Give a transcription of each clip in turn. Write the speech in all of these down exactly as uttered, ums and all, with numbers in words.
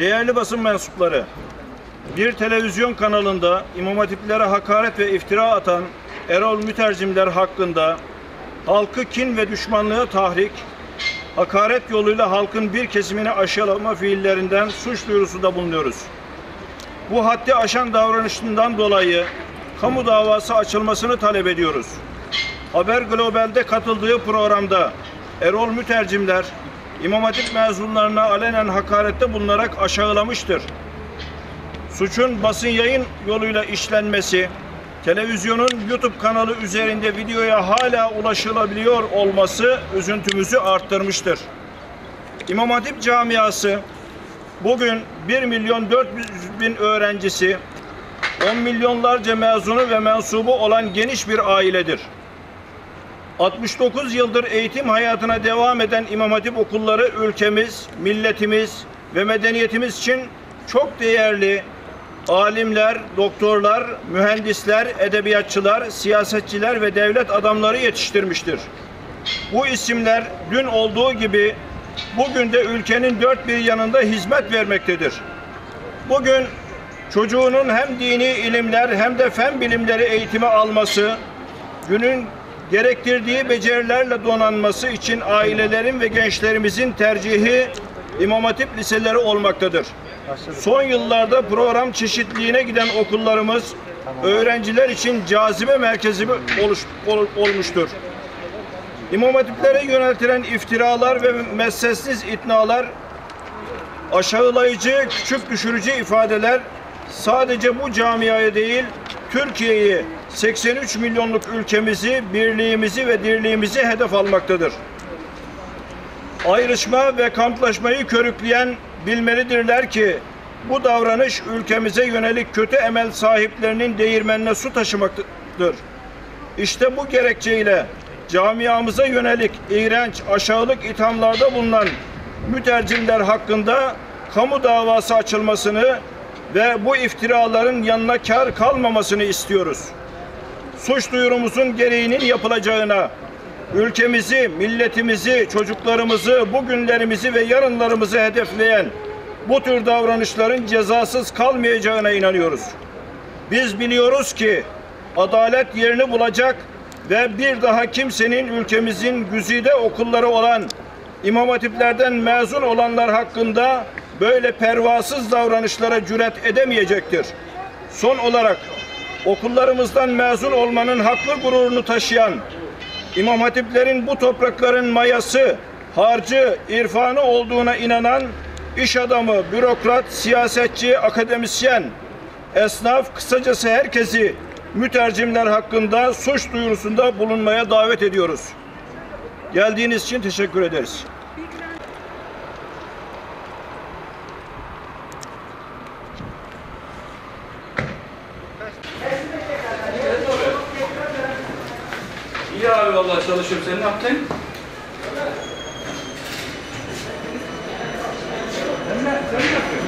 Değerli basın mensupları, bir televizyon kanalında İmam Hatiplere hakaret ve iftira atan Erol Mütercimler hakkında halkı kin ve düşmanlığa tahrik, hakaret yoluyla halkın bir kesimini aşağılama fiillerinden suç duyurusunda bulunuyoruz. Bu haddi aşan davranışından dolayı kamu davası açılmasını talep ediyoruz. Haber Global'de katıldığı programda Erol Mütercimler, İmam Hatip mezunlarına alenen hakarette bulunarak aşağılamıştır. Suçun basın yayın yoluyla işlenmesi, televizyonun YouTube kanalı üzerinde videoya hala ulaşılabiliyor olması üzüntümüzü arttırmıştır. İmam Hatip camiası bugün bir milyon dört yüz bin öğrencisi, on milyonlarca mezunu ve mensubu olan geniş bir ailedir. altmış dokuz yıldır eğitim hayatına devam eden İmam Hatip okulları ülkemiz, milletimiz ve medeniyetimiz için çok değerli alimler, doktorlar, mühendisler, edebiyatçılar, siyasetçiler ve devlet adamları yetiştirmiştir. Bu isimler dün olduğu gibi bugün de ülkenin dört bir yanında hizmet vermektedir. Bugün çocuğunun hem dini ilimler hem de fen bilimleri eğitimi alması, günün gerektirdiği becerilerle donanması için ailelerin ve gençlerimizin tercihi İmam Hatip liseleri olmaktadır. Son yıllarda program çeşitliliğine giden okullarımız öğrenciler için cazibe merkezi olmuştur. İmam Hatiplere yöneltilen iftiralar ve mesnetsiz itnalar, aşağılayıcı, küçük düşürücü ifadeler sadece bu camiaya değil, Türkiye'yi, seksen üç milyonluk ülkemizi, birliğimizi ve dirliğimizi hedef almaktadır. Ayrışma ve kamplaşmayı körükleyen bilmelidirler ki bu davranış ülkemize yönelik kötü emel sahiplerinin değirmenine su taşımaktadır. İşte bu gerekçeyle camiamıza yönelik iğrenç, aşağılık ithamlarda bulunan mütercimler hakkında kamu davası açılmasını ve bu iftiraların yanına kar kalmamasını istiyoruz. Suç duyurumuzun gereğinin yapılacağına, ülkemizi, milletimizi, çocuklarımızı, bugünlerimizi ve yarınlarımızı hedefleyen bu tür davranışların cezasız kalmayacağına inanıyoruz. Biz biliyoruz ki adalet yerini bulacak ve bir daha kimsenin ülkemizin güzide okulları olan İmam Hatiplerden mezun olanlar hakkında böyle pervasız davranışlara cüret edemeyecektir. Son olarak okullarımızdan mezun olmanın haklı gururunu taşıyan İmam Hatiplerin bu toprakların mayası, harcı, irfanı olduğuna inanan iş adamı, bürokrat, siyasetçi, akademisyen, esnaf, kısacası herkesi mütercimler hakkında suç duyurusunda bulunmaya davet ediyoruz. Geldiğiniz için teşekkür ederiz. İyi abi, vallahi çalışıyorum. Sen ne yaptın? Sen ne yapıyorsun?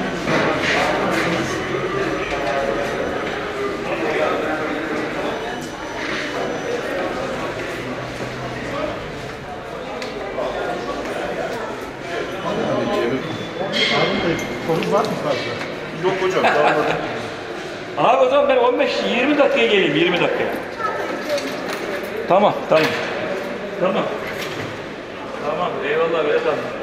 Konum var mı fazla? Yok hocam. Abi o zaman ben on beş yirmi dakikaya geleyim. yirmi dakikaya. Tamam, tamam. Tamam. Tamam, eyvallah, eyvallah.